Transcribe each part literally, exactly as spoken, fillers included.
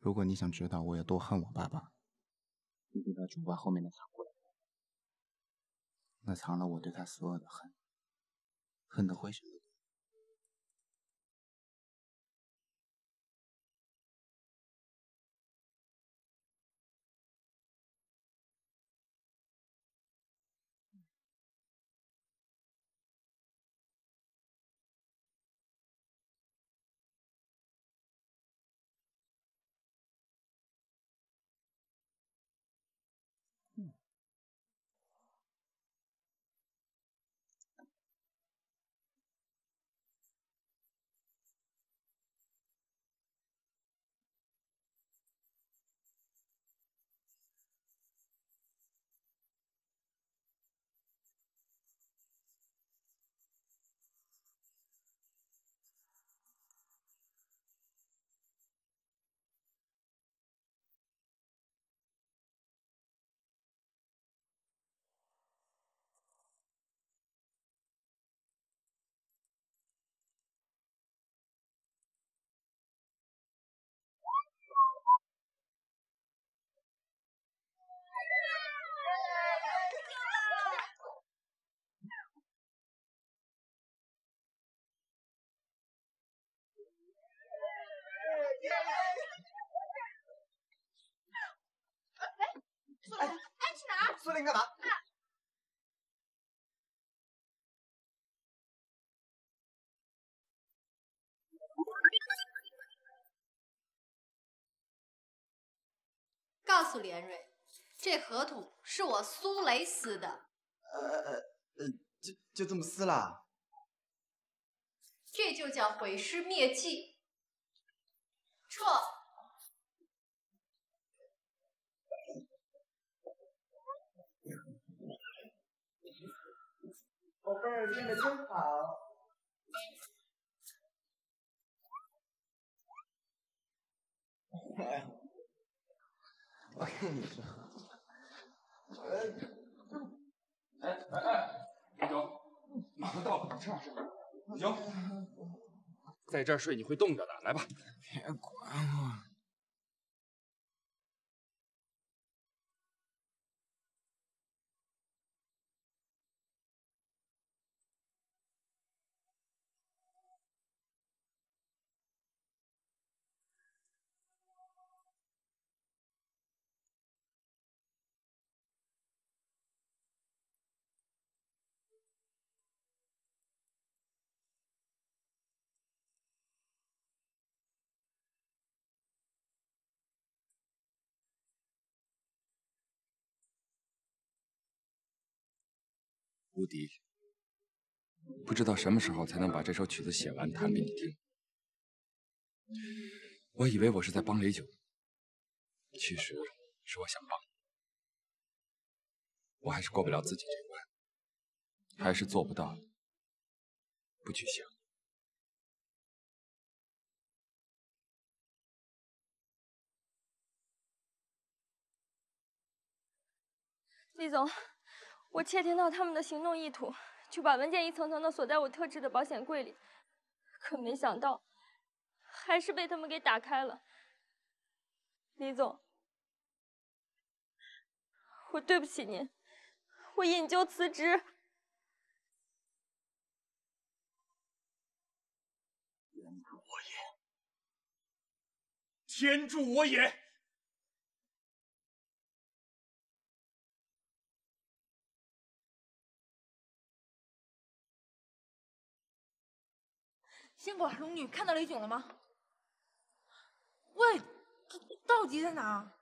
如果你想知道我有多恨我爸爸，你给他主把后面的藏过来，那藏了我对他所有的恨，恨得灰尘。 哎，苏玲，哎，去哪儿？苏玲干嘛？啊、告诉连蕊，这合同是我苏雷撕的。呃呃呃，就就这么撕了？这就叫毁尸灭迹。撤。 宝贝儿练得真好。我跟你说，哎哎哎，李总，马上到了，吃点吃点。行，在这儿睡你会冻着的，来吧。别管我。 无敌，不知道什么时候才能把这首曲子写完，弹给你听。我以为我是在帮雷九，其实是我想帮，我还是过不了自己这关，还是做不到，不去想。 李总。 我窃听到他们的行动意图，就把文件一层层的锁在我特制的保险柜里，可没想到，还是被他们给打开了。李总，我对不起您，我引咎辞职。天助我也！天助我也！ 仙果龙女看到雷炯了吗？喂，这道吉在哪？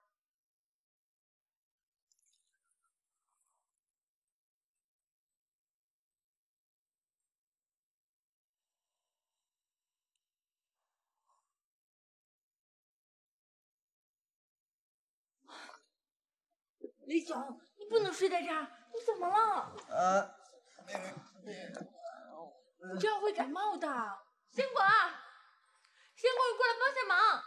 雷炯，你不能睡在这儿，你怎么了？呃，你这样会感冒的。 仙果，仙果，你过来帮下忙！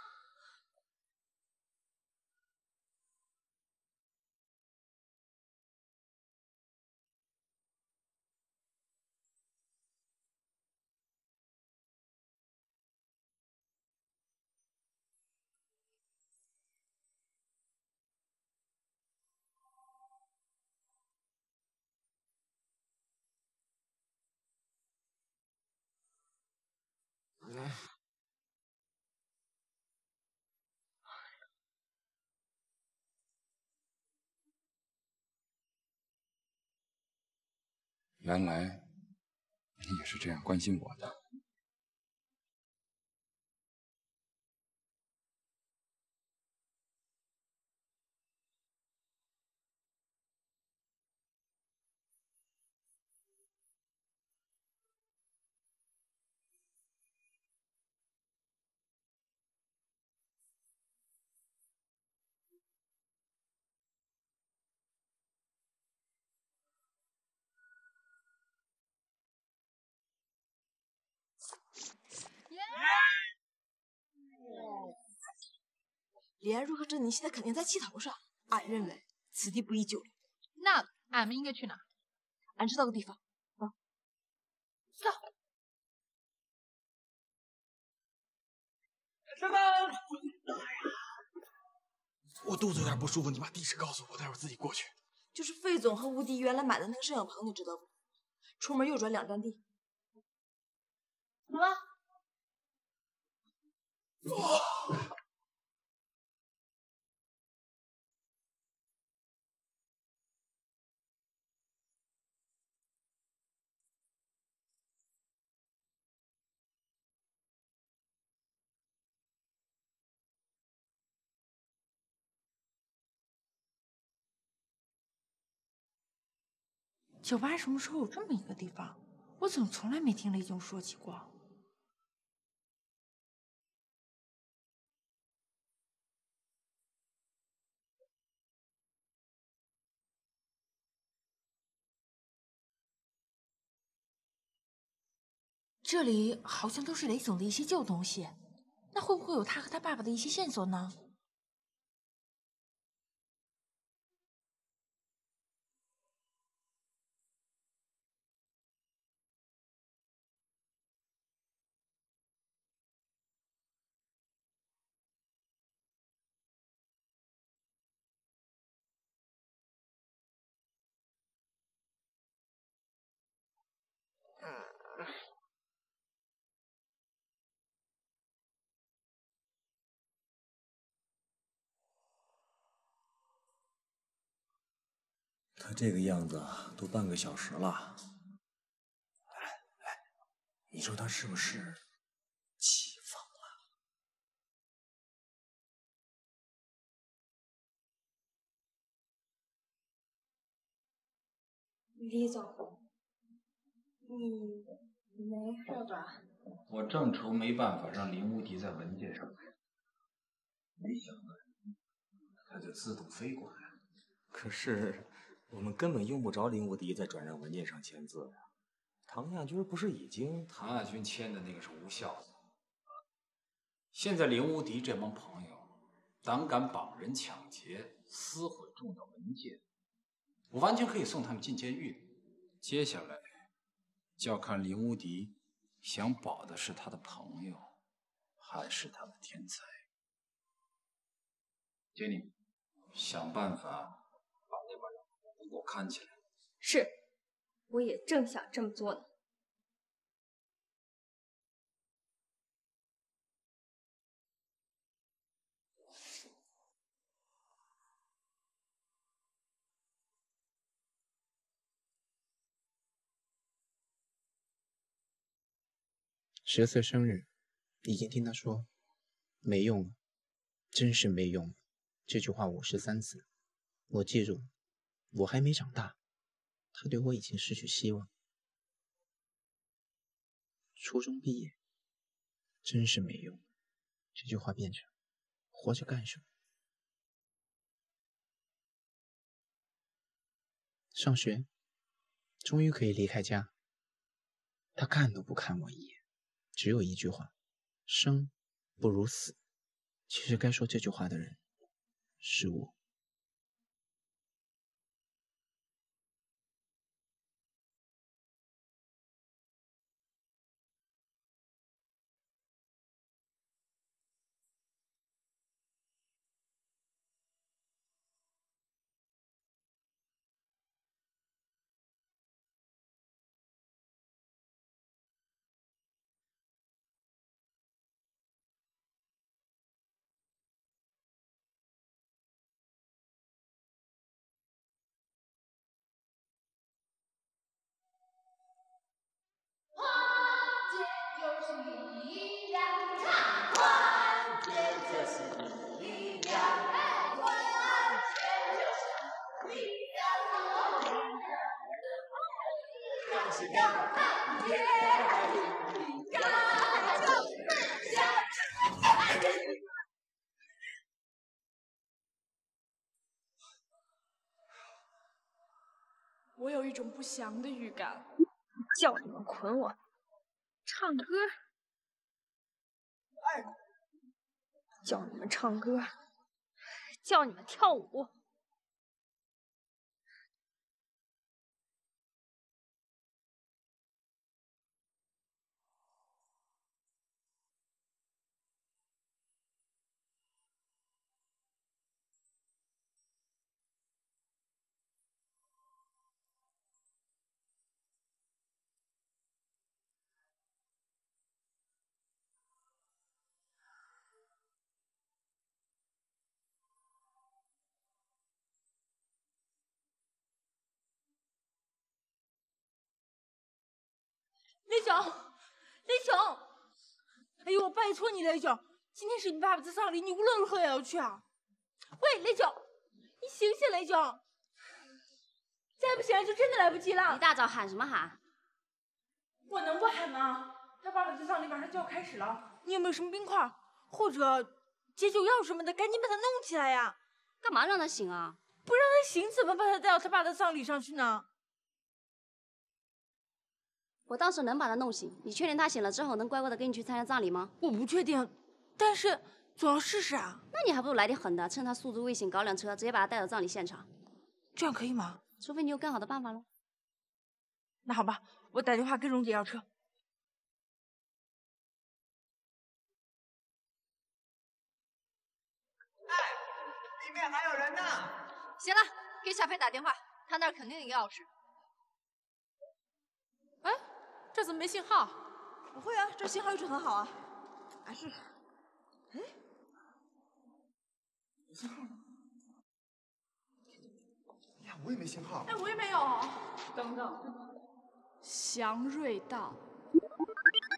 原来你也是这样关心我的。李安若和珍妮现在肯定在气头上，俺认为此地不宜久留。那俺们应该去哪？俺知道个地方，走、嗯，走。什么？我肚子有点不舒服，你把地址告诉我，待会儿自己过去。就是费总和吴迪原来买的那个摄影棚，你知道不？出门右转两站地。什么？哇！ 酒吧什么时候有这么一个地方？我怎么从来没听雷总说起过？这里好像都是雷总的一些旧东西，那会不会有他和他爸爸的一些线索呢？ 他这个样子都半个小时了，哎哎，你说他是不是起风了？李总，你没事吧？我正愁没办法让林无敌在文件上来，没想到他就自动飞过来了。可是。 我们根本用不着林无敌在转让文件上签字呀、啊。唐亚军不是已经……唐亚军签的那个是无效的。现在林无敌这帮朋友胆敢绑人抢劫、撕毁重要文件，我完全可以送他们进监狱。接下来就要看林无敌想保的是他的朋友，还是他的天才。经理，想办法。 给我看起来是，我也正想这么做呢。十岁生日，已经听他说没用了，真是没用了。这句话五十三次，我记住了。 我还没长大，他对我已经失去希望。初中毕业，真是没用。这句话变成：活着干什么？上学，终于可以离开家。他看都不看我一眼，只有一句话：生不如死。其实该说这句话的人是我。我有一种不祥的预感。叫你们捆我，唱歌。叫你们唱歌，叫你们跳舞。 雷炯，雷炯，哎呦，我拜托你，雷炯，今天是你爸爸的丧礼，你无论如何也要去啊！喂，雷炯，你醒醒，雷炯，再不醒来就真的来不及了。一大早喊什么喊？我能不喊吗？他爸爸的丧礼马上就要开始了，你有没有什么冰块或者解酒药什么的？赶紧把它弄起来呀！干嘛让他醒啊？不让他醒，怎么把他带到他爸的丧礼上去呢？ 我倒是能把他弄醒，你确定他醒了之后能乖乖的跟你去参加葬礼吗？我不确定，但是总要试试啊。那你还不如来点狠的，趁他宿醉未醒搞辆车，直接把他带到葬礼现场，这样可以吗？除非你有更好的办法喽。那好吧，我打电话跟蓉姐要车。哎，里面还有人呢。行了，给小飞打电话，他那儿肯定有钥匙。哎。 这怎么没信号？不会啊，这信号一直很好啊。哎，试试。哎，没信号呢。哎呀，我也没信号。哎，我也没有。等等，祥瑞到。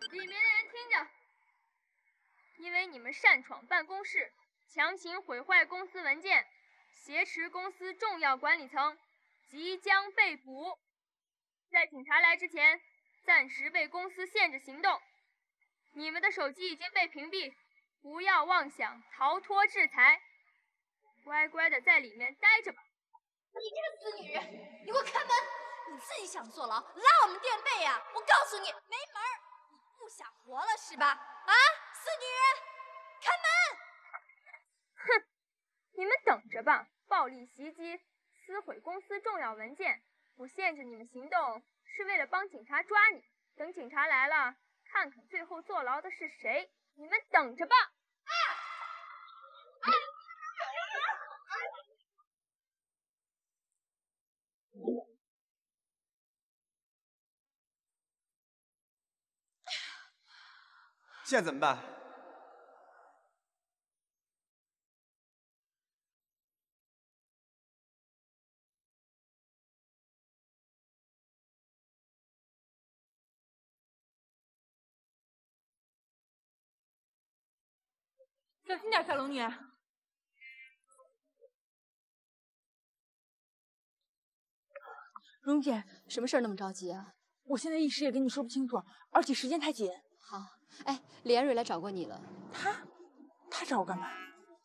里面的人听着，因为你们擅闯办公室，强行毁坏公司文件，挟持公司重要管理层，即将被捕。在警察来之前。 暂时被公司限制行动，你们的手机已经被屏蔽，不要妄想逃脱制裁，乖乖的在里面待着吧。你这个死女人，你给我开门！你自己想坐牢，拉我们垫背呀！我告诉你，没门儿！你不想活了是吧？啊，死女人，开门！哼，你们等着吧！暴力袭击、撕毁公司重要文件，我限制你们行动。 是为了帮警察抓你，等警察来了，看看最后坐牢的是谁，你们等着吧！啊啊啊！现在怎么办？小心点，小龙女。蓉姐，什么事儿那么着急啊？我现在一时也跟你说不清楚，而且时间太紧。好，哎，李安瑞来找过你了。他？他找我干嘛？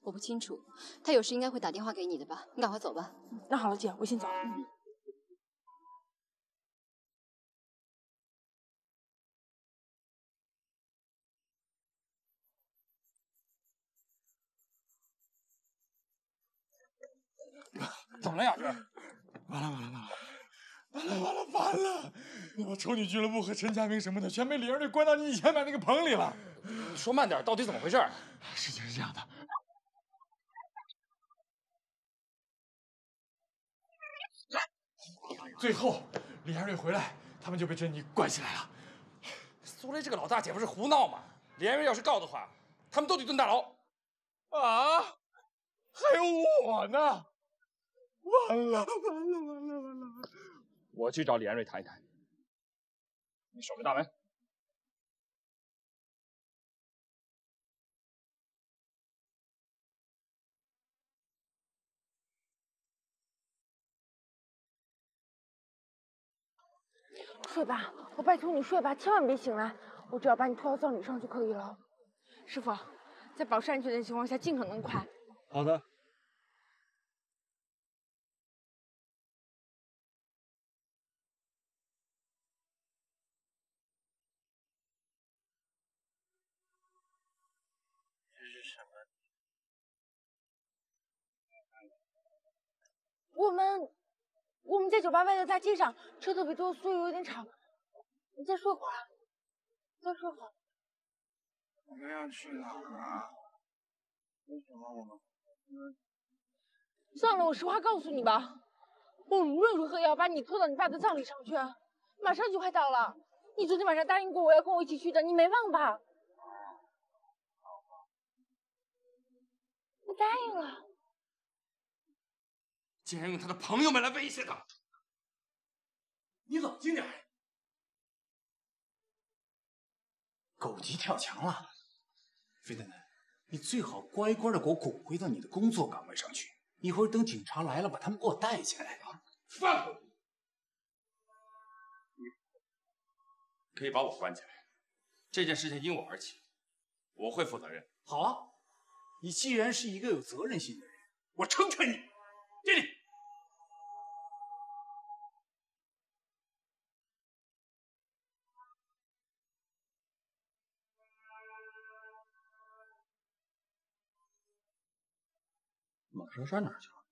我不清楚，他有事应该会打电话给你的吧？你赶快走吧。嗯、那好了，姐，我先走了。嗯 怎么了，雅哥？完了完了完了完了完了！我丑女俱乐部和陈佳明什么的全被李二队关到你以前买那个棚里了。你说慢点，到底怎么回事？事情是这样的，最后李二队回来，他们就被珍妮关起来了。苏雷这个老大姐不是胡闹吗？李二队要是告的话，他们都得蹲大牢。啊，还有我呢！ 完了完了完了完了！我去找李安瑞谈一谈。你守着大门。睡吧，我拜托你睡吧，千万别醒来，我只要把你拖到葬礼上就可以了。师傅，在保持安全的情况下，尽可能快。好的。 我们我们在酒吧外的大街上，车特别多，所以有点吵。你再说会儿，再说会儿。我们要去哪儿啊？为什么我们？算了，我实话告诉你吧，我无论如何也要把你拖到你爸的葬礼上去。马上就快到了，你昨天晚上答应过我要跟我一起去的，你没忘吧？我答应了。 竟然用他的朋友们来威胁他！你冷静点！狗急跳墙了，飞奶奶，你最好乖乖的给我滚回到你的工作岗位上去。一会儿等警察来了，把他们给我带起来啊！放狗！你可以把我关起来，这件事情因我而起，我会负责任。好啊，你既然是一个有责任心的人，我成全你。给你。 马莎莎哪儿去了？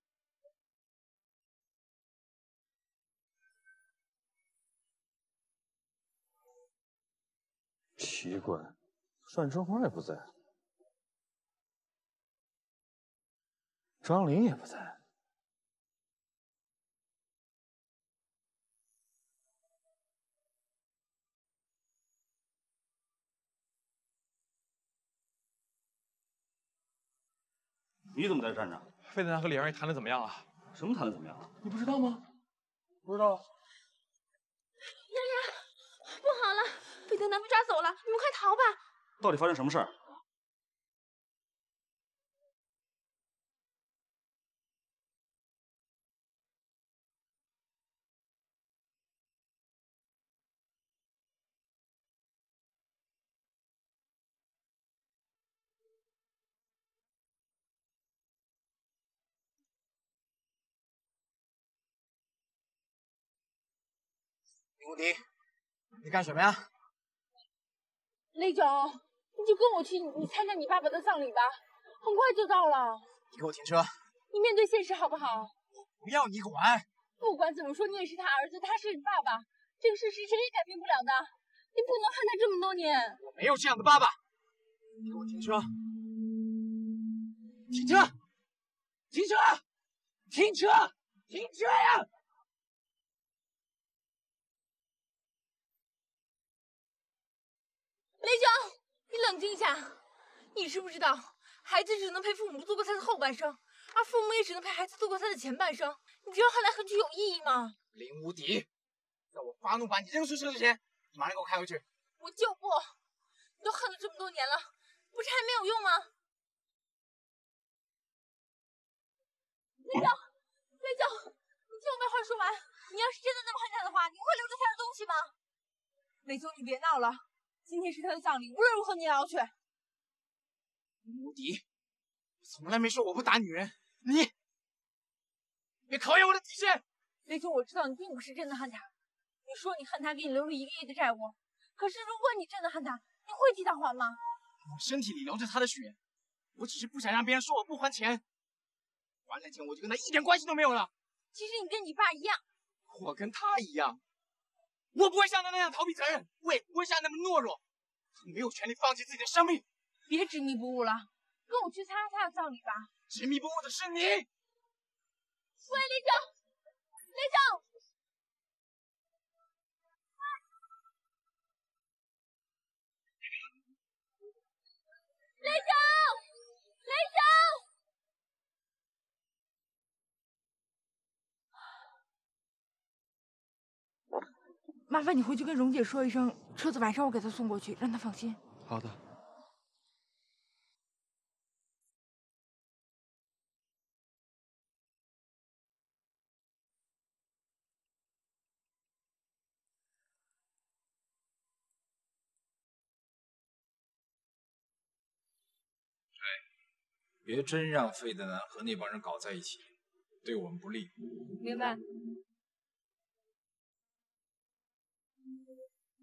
奇怪，范春花也不在，张琳也不在，你怎么在这儿呢？ 费奶奶和李二爷谈的怎么样了？什么谈的怎么样了？你不知道吗？不知道。洋洋，不好了，费德南被抓走了，你们快逃吧！到底发生什么事儿？无敌，你干什么呀？雷总，你就跟我去你参加你爸爸的葬礼吧，很快就到了。你给我停车！你面对现实好不好？不要你管！不管怎么说，你也是他儿子，他是你爸爸，这个事实谁也改变不了的。你不能恨他这么多年。我没有这样的爸爸。你给我停车！停车！停车！停车！停车呀！ 雷总，你冷静一下。你知不知道，孩子只能陪父母度过他的后半生，而父母也只能陪孩子度过他的前半生。你这样恨来恨去有意义吗？林无敌，在我发怒把你扔出去之前，你马上给我开回去。我就不，你都恨了这么多年了，不是还没有用吗？雷总，雷总，你听我把话说完。你要是真的那么恨他的话，你会留着他的东西吗？雷总，你别闹了。 今天是他的葬礼，无论如何你也要去。无敌，我从来没说我不打女人，你别考验我的底线。雷总，我知道你并不是真的恨他，你说你恨他给你留了一个亿的债务，可是如果你真的恨他，你会替他还吗？我身体里流着他的血，我只是不想让别人说我不还钱，还了钱我就跟他一点关系都没有了。其实你跟你爸一样，我跟他一样。 我不会像他那样逃避责任，我也不会像那么懦弱。他没有权利放弃自己的生命。别执迷不悟了，跟我去参加他的葬礼吧。执迷不悟的是你。喂，雷总，雷总，雷总，雷总。 麻烦你回去跟蓉姐说一声，车子晚上我给她送过去，让她放心。好的。别真让费德南和那帮人搞在一起，对我们不利。明白。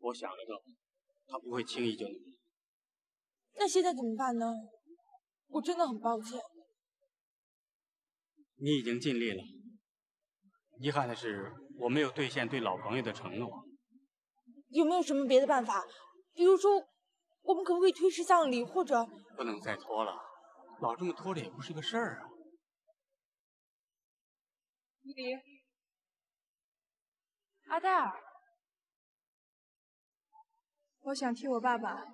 我想着他不会轻易就能……那现在怎么办呢？我真的很抱歉。你已经尽力了，遗憾的是我没有兑现对老朋友的承诺。有没有什么别的办法？比如说，我们可不可以推迟葬礼，或者……不能再拖了，老这么拖着也不是个事儿啊。伊林，阿黛尔。 我想替我爸爸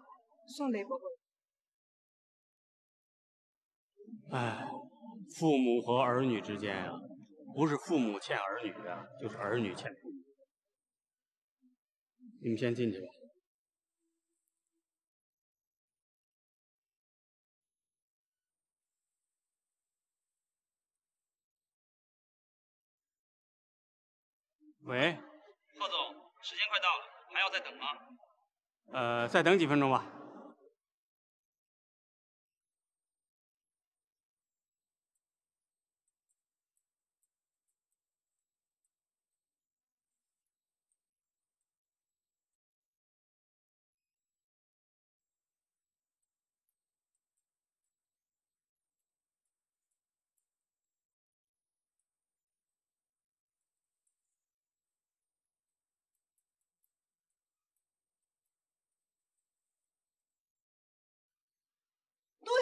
送雷伯伯。哎，父母和儿女之间呀、啊，不是父母欠儿女的，就是儿女欠父母。你们先进去吧。喂，贺总，时间快到了，还要再等吗？ 呃，再等几分钟吧。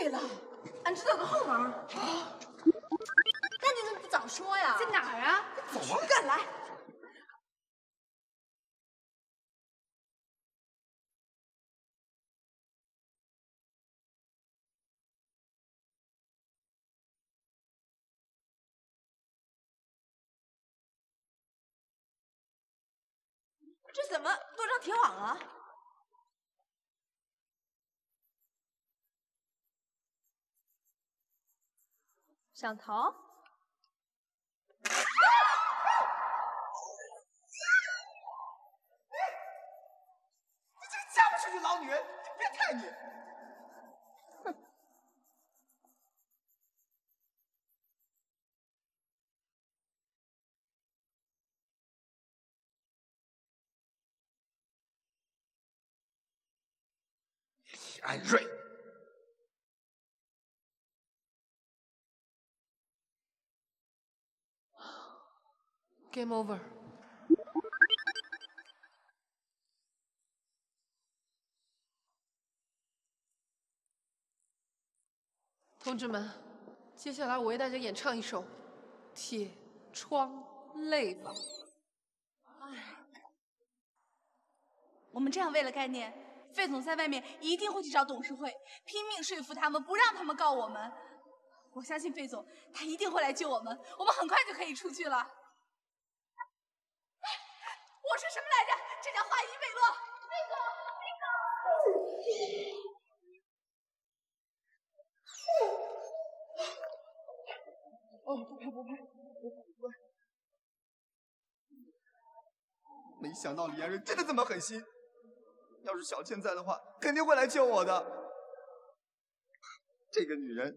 对了，俺知道个后门啊！那你怎么不早说呀？在哪儿啊？走啊！赶来！这怎么多张铁网啊？ 想逃？你这个嫁不出去老女人，变态你！哼！李安瑞。 Game over。同志们，接下来我为大家演唱一首《铁窗泪》吧。哎，我们这样为了概念，费总在外面一定会去找董事会，拼命说服他们，不让他们告我们。我相信费总，他一定会来救我们，我们很快就可以出去了。 我说什么来着？这叫话音未落。那个，那个。哦，不拍不拍，不拍不拍。没想到李安瑞真的这么狠心。要是小倩在的话，肯定会来救我的。这个女人，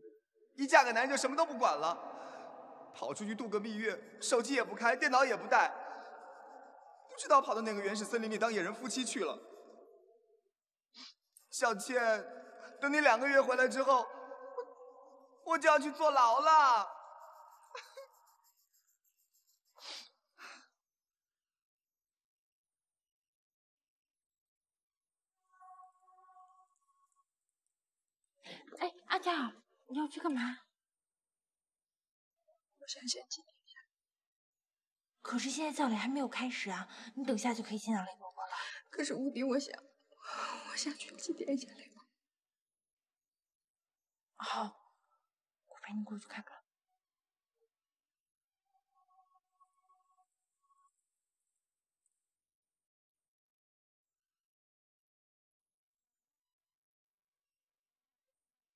一嫁给男人就什么都不管了，跑出去度个蜜月，手机也不开，电脑也不带。 不知道跑到哪个原始森林里当野人夫妻去了。小倩，等你两个月回来之后，我就要去坐牢了。哎，呀，你要去干嘛？我想先进一下。可是现在教练还没有开始啊，你等下就可以见到雷伯伯了。可是无敌，我想，我想去祭奠一下雷伯。好，我陪你过去看看。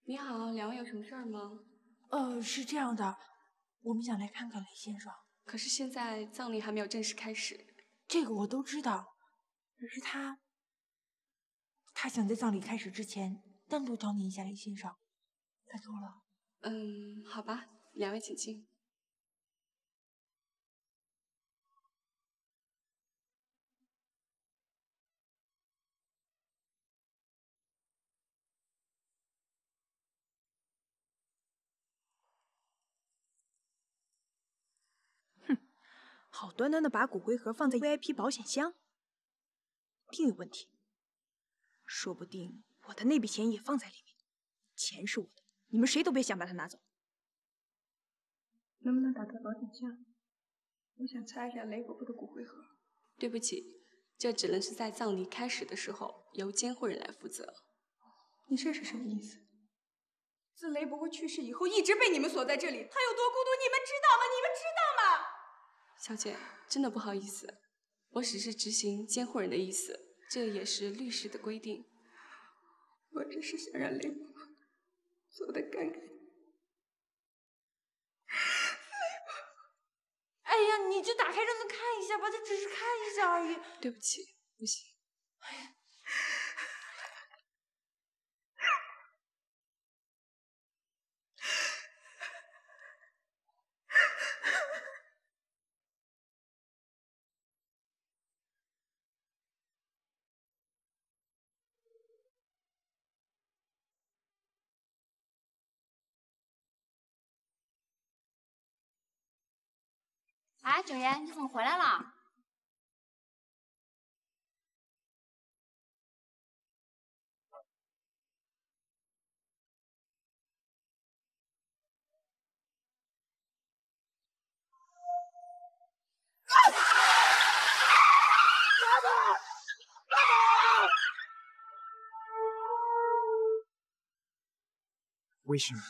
你好，两位有什么事儿吗？呃，是这样的，我们想来看看雷先生。可是现在葬礼还没有正式开始。这个我都知道，可是他，他想在葬礼开始之前单独找你一下雷先生，拜托了。嗯，好吧，两位请进。好端端的把骨灰盒放在 V I P 保险箱，一定有问题。说不定我的那笔钱也放在里面。钱是我的，你们谁都别想把它拿走。能不能打开保险箱？我想擦一下雷伯伯的骨灰盒。对不起，这只能是在葬礼开始的时候由监护人来负责。你这是什么意思？自雷伯伯去世以后，一直被你们锁在这里，他有多孤独，你们知道吗？你们知道吗？ 小姐，真的不好意思，我只是执行监护人的意思，这也是律师的规定。我只是想让雷伯伯走得干干。哎呀，你就打开让他看一下吧，他只是看一下而已。对不起，不行。哎呀。 哎，九爷，你怎么回来了？为什么？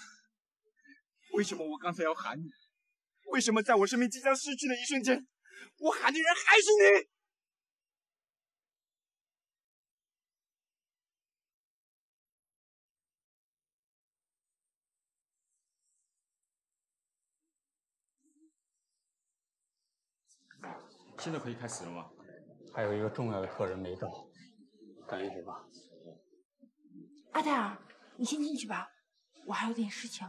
为什么我刚才要喊你？ 为什么在我生命即将失去的一瞬间，我喊的人还是你？现在可以开始了吗？还有一个重要的客人没到，赶一会吧。阿黛尔，你先进去吧，我还有点事情。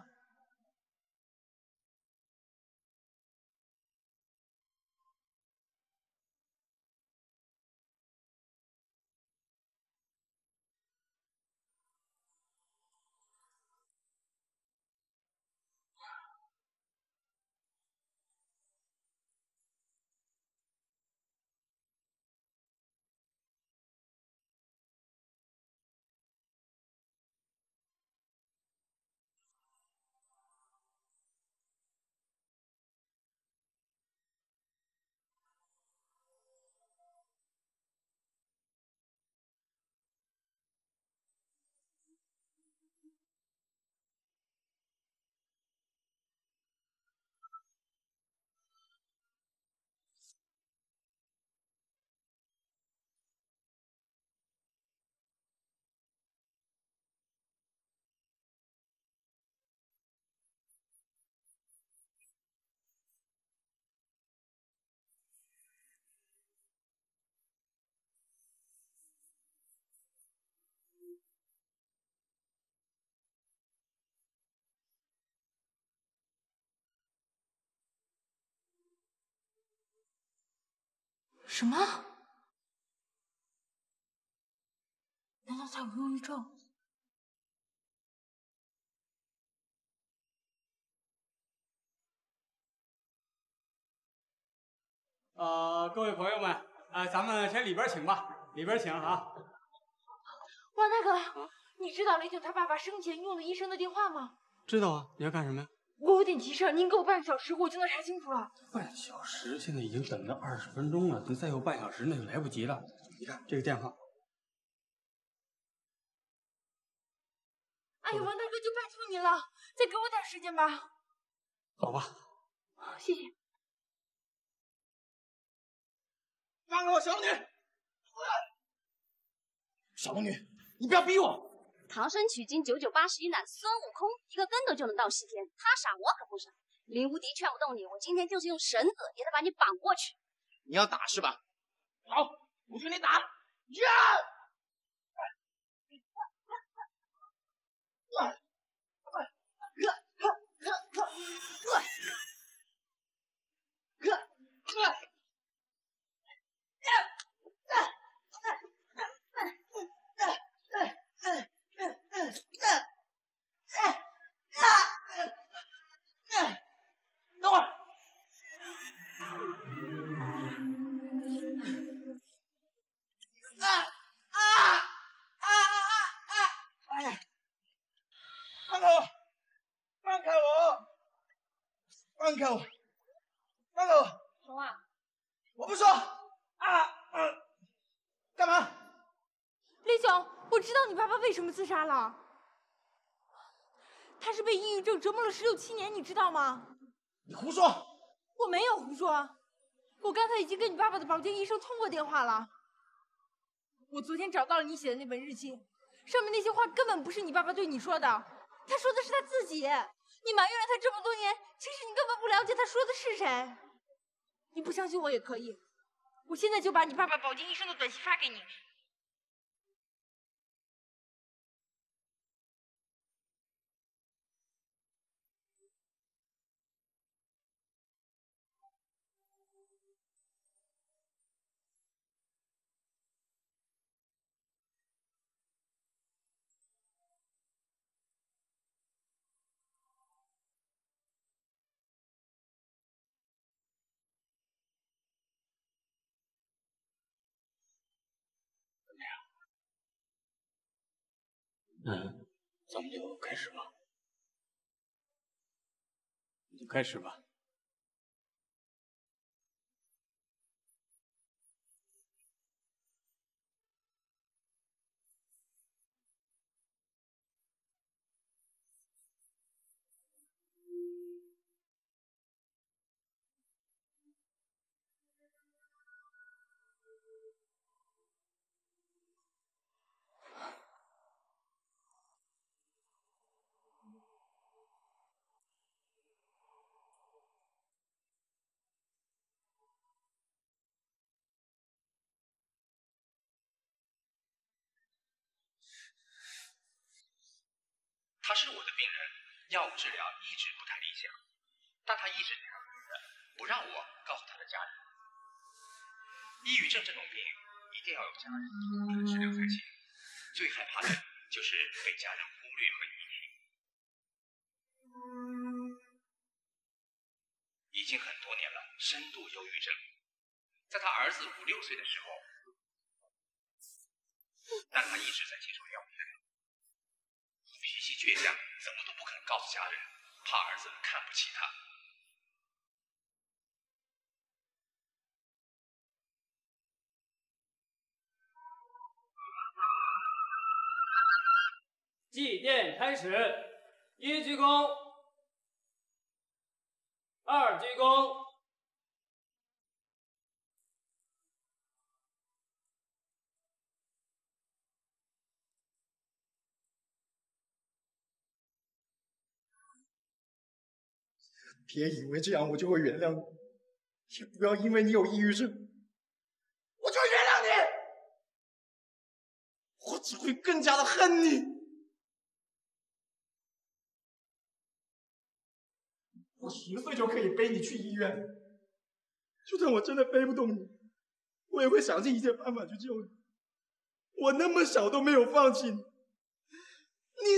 什么？难道他有忧郁症？呃，各位朋友们，啊、呃，咱们先里边请吧，里边请啊。哇，那个你知道雷总他爸爸生前用了医生的电话吗？知道啊，你要干什么呀？我有点急事，您给我半个小时，我就能查清楚了。半小时，现在已经等了二十分钟了，你再有半小时那就来不及了。你看这个电话。哎呀，王大哥，就拜托您了，再给我点时间吧。好吧，谢谢。放开我小龙女！回来！小龙女，你不要逼我！ 唐僧取经九九八十一难，孙悟空一个跟头就能到西天。他傻，我可不傻。林无敌劝不动你，我今天就是用绳子也得把你绑过去。你要打是吧？好，我跟你打！呀！等会儿，啊啊啊啊啊！哎呀，放开我！放开我！放开我！放开我！说话！我不说！啊啊！干嘛？雷总，我知道你爸爸为什么自杀了。 他是被抑郁症折磨了十六七年，你知道吗？你胡说！我没有胡说，我刚才已经跟你爸爸的保健医生通过电话了。我昨天找到了你写的那本日记，上面那些话根本不是你爸爸对你说的，他说的是他自己。你埋怨了他这么多年，其实你根本不了解他说的是谁。你不相信我也可以，我现在就把你爸爸保健医生的短信发给你。 嗯，咱们就开始吧，就开始吧。他是我的病人，药物治疗一直不太理想，但他一直这样不让我告诉他的家人。抑郁症这种病一定要有家人独立的治疗才行，最害怕的就是被家人忽略和遗弃。已经很多年了，深度忧郁症，在他儿子五六岁的时候，但他一直在接受药物治疗。 脾气倔强，怎么都不肯告诉家人，怕儿子看不起他。祭奠开始，一鞠躬，二鞠躬，别以为这样我就会原谅你，也不要因为你有抑郁症，我就原谅你，我只会更加的恨你。我十岁就可以背你去医院，就算我真的背不动你，我也会想尽一切办法去救你。我那么小都没有放弃你，你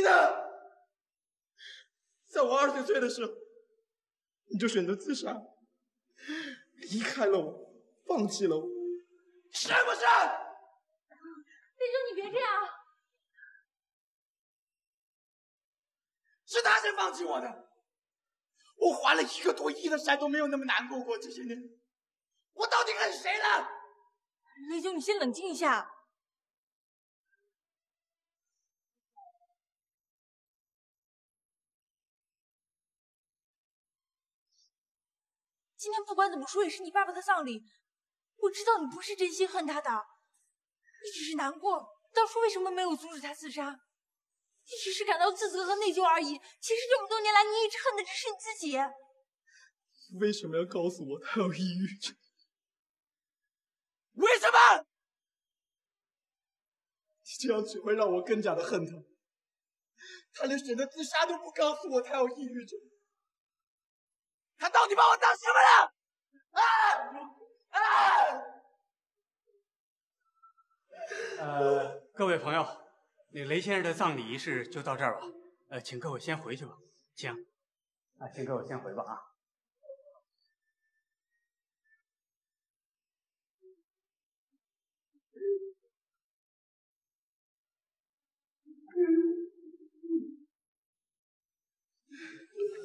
呢？在我二十岁的时候。 你就选择自杀，离开了我，放弃了我，是不是？雷总，你别这样。是他先放弃我的。我花了一个多亿的债都没有那么难过过，这些年我到底恨谁了？雷兄，你先冷静一下。今天不管怎么说也是你爸爸的葬礼，我知道你不是真心恨他的，你只是难过。当初为什么没有阻止他自杀？ 你只是感到自责和内疚而已。其实这么多年来，你一直恨的只是你自己。你为什么要告诉我他有抑郁症？为什么？你这样只会让我更加的恨他。他连选择自杀都不告诉我他有抑郁症。他到底把我当什么了？啊啊！呃，各位朋友。 那雷先生的葬礼仪式就到这儿吧，呃，请各位先回去吧，请，啊，请各位先回吧啊。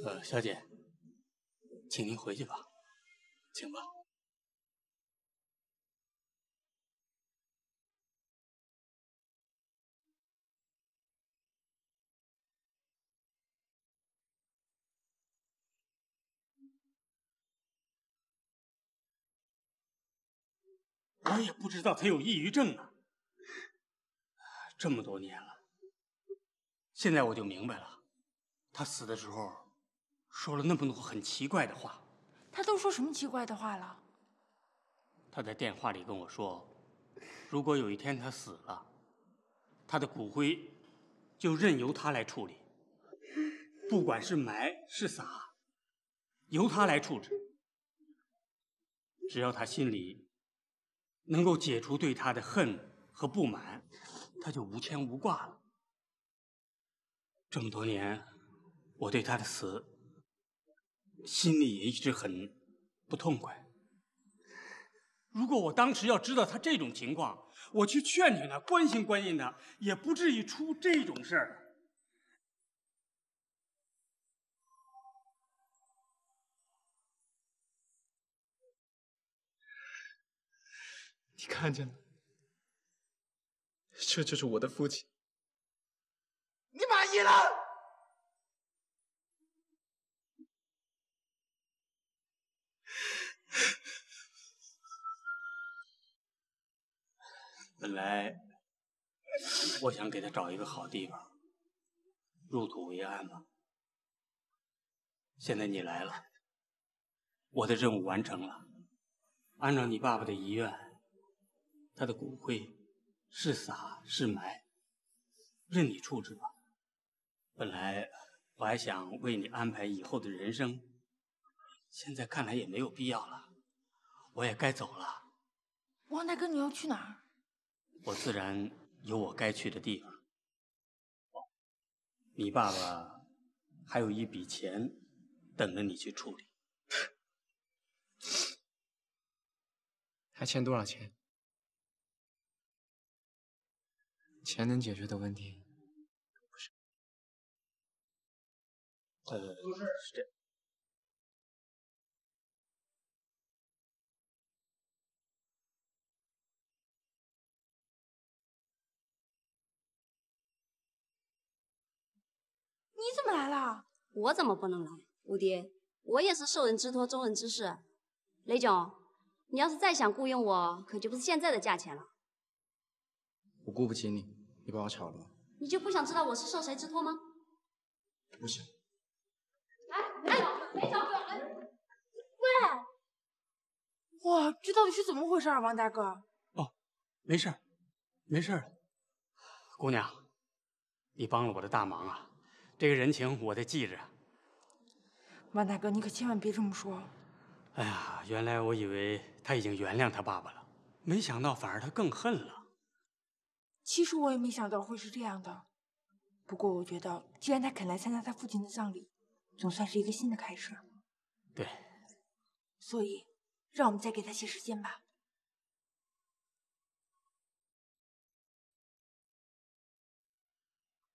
呃，小姐，请您回去吧，请吧。 我也不知道他有抑郁症啊，这么多年了，现在我就明白了，他死的时候说了那么多很奇怪的话。他都说什么奇怪的话了？他在电话里跟我说，如果有一天他死了，他的骨灰就任由他来处理，不管是埋是撒，由他来处置，只要他心里 能够解除对他的恨和不满，他就无牵无挂了。这么多年，我对他的死心里也一直很不痛快。如果我当时要知道他这种情况，我去劝劝他、关心关心他，也不至于出这种事儿。 你看见了，这就是我的父亲。你满意了？本来我想给他找一个好地方，入土为安嘛。现在你来了，我的任务完成了。按照你爸爸的遗愿。 他的骨灰是撒是埋，任你处置吧。本来我还想为你安排以后的人生，现在看来也没有必要了，我也该走了。王大哥，你要去哪儿？我自然有我该去的地方。你爸爸还有一笔钱等着你去处理，还欠多少钱？ 钱能解决的问题，不是。呃，是这样。你怎么来了？我怎么不能来？五爹，我也是受人之托，忠人之事。雷总，你要是再想雇佣我，可就不是现在的价钱了。我雇不起你。 你把我炒了，你就不想知道我是受谁之托吗？不想。哎，雷总，雷总，喂！哇，这到底是怎么回事啊，王大哥？哦，没事，没事。姑娘，你帮了我的大忙啊，这个人情我得记着。王大哥，你可千万别这么说。哎呀，原来我以为他已经原谅他爸爸了，没想到反而他更恨了。 其实我也没想到会是这样的，不过我觉得，既然他肯来参加他父亲的葬礼，总算是一个新的开始。对，所以让我们再给他些时间吧。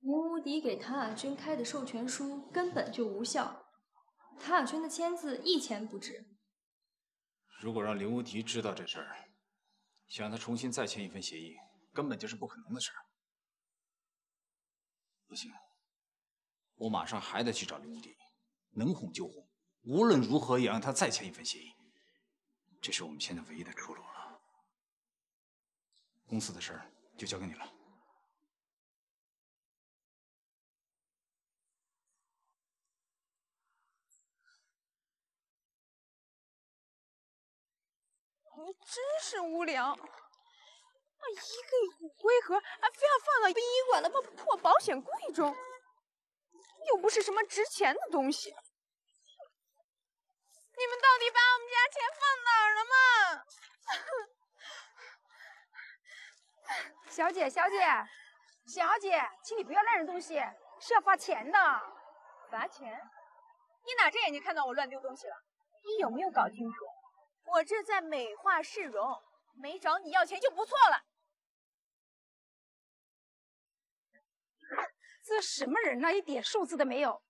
嗯，林无敌给唐雅君开的授权书根本就无效，唐雅君的签字一钱不值。如果让林无敌知道这事儿，想让他重新再签一份协议，根本就是不可能的事儿。不行，我马上还得去找林无敌，能哄就哄，无论如何也让他再签一份协议，这是我们现在唯一的出路了。公司的事儿就交给你了。 你真是无良！啊，一个骨灰盒，还非要放到殡仪馆的破破保险柜中，又不是什么值钱的东西。你们到底把我们家钱放哪儿了吗？小姐，小姐，小姐，请你不要乱扔东西，是要罚钱的。罚钱？你哪只眼睛看到我乱丢东西了？你有没有搞清楚？ 我这在美化市容，没找你要钱就不错了。这什么人呢？一点素质都没有。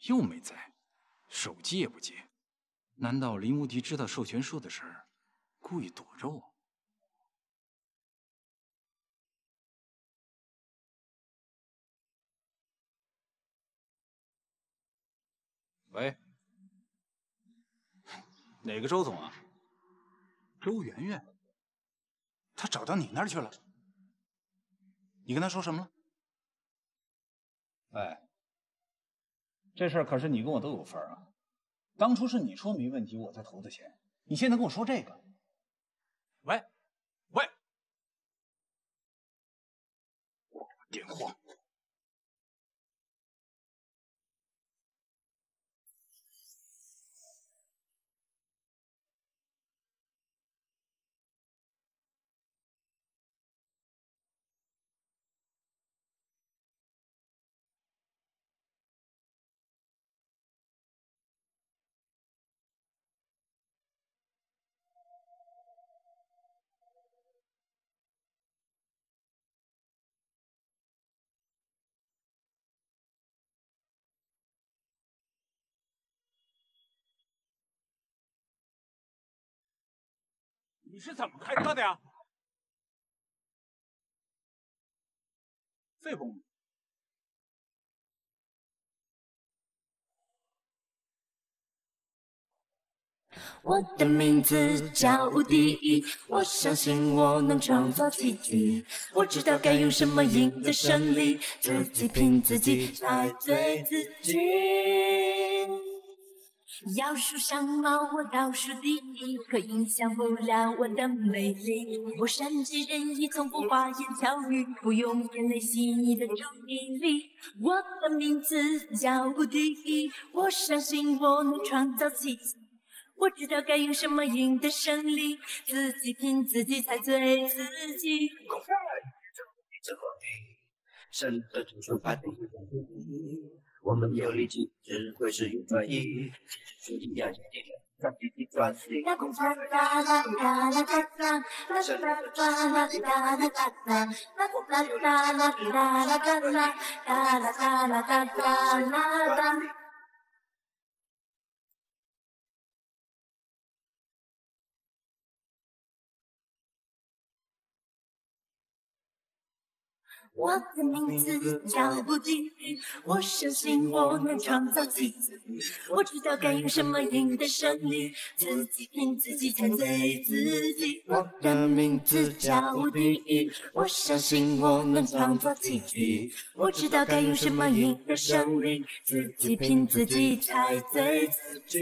又没在，手机也不接，难道林无敌知道授权书的事儿，故意躲着我？ 喂，哪个周总啊？周媛媛，她找到你那儿去了。你跟她说什么了？哎，这事儿可是你跟我都有份啊。当初是你说没问题，我才投的钱。你现在跟我说这个？喂，喂，电话。 你是怎么开车的呀？费工。我的名字叫无敌，我相信我能创造奇迹。我知道该用什么赢得胜利，自己拼自己，才对自己。 要说相貌，我倒数第一，可影响不了我的美丽。我善解人意，从不花言巧语，不用眼泪吸你的注意力。我的名字叫无敌，我相信我能创造奇迹。我知道该用什么赢得胜利，自己拼自己才最自己。身的图书馆。 我们有力气，只会是用专一，只是一样一样，专一专一。哒哒哒哒哒哒哒哒，哒哒哒哒哒哒哒，哒哒哒哒哒哒哒，哒哒哒哒哒哒哒。我的名字叫无敌，我相信我能创造奇迹。我知道该用什么赢得胜利，自己拼自己才最自己。我的名字叫无敌，我相信我能创造奇迹。我知道该用什么赢得胜利，自己拼自己才最自己。